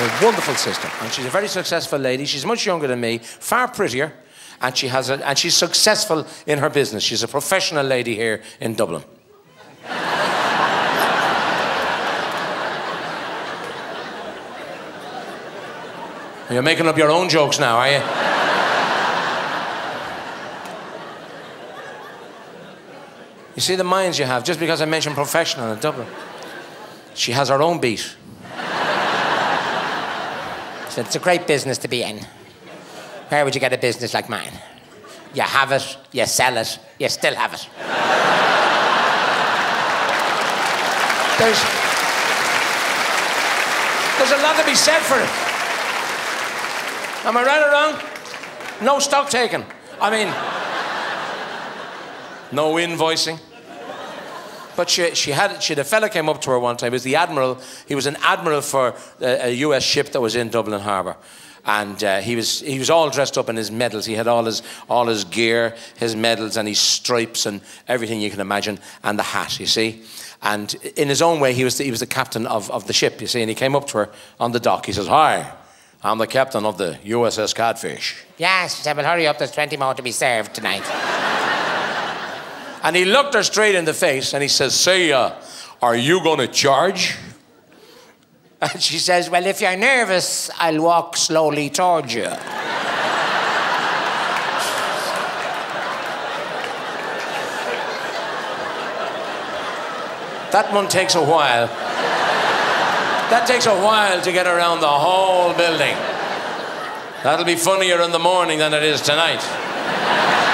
a wonderful sister. And she's a very successful lady. She's much younger than me, far prettier, and she has a, and she's successful in her business. She's a professional lady here in Dublin. You're making up your own jokes now, are you? You see the minds you have, just because I mentioned professional in Dublin. She has her own beat. So it's a great business to be in. Where would you get a business like mine? You have it, you sell it, you still have it. There's a lot to be said for it. Am I right or wrong? No stock taking. I mean, no invoicing. But she had a fella came up to her one time. He was the admiral. He was an admiral for a US ship that was in Dublin Harbour. And he was all dressed up in his medals. He had all his gear, his medals and his stripes and everything you can imagine, and the hat, you see. And in his own way, he was the captain of the ship, you see. And he came up to her on the dock. He says, "Hi, I'm the captain of the USS Catfish." "Yes," she said, "well, hurry up, there's 20 more to be served tonight." And he looked her straight in the face and he says, "Say, are you going to charge?" And she says, "Well, if you're nervous, I'll walk slowly towards you." That one takes a while. That takes a while to get around the whole building. That'll be funnier in the morning than it is tonight.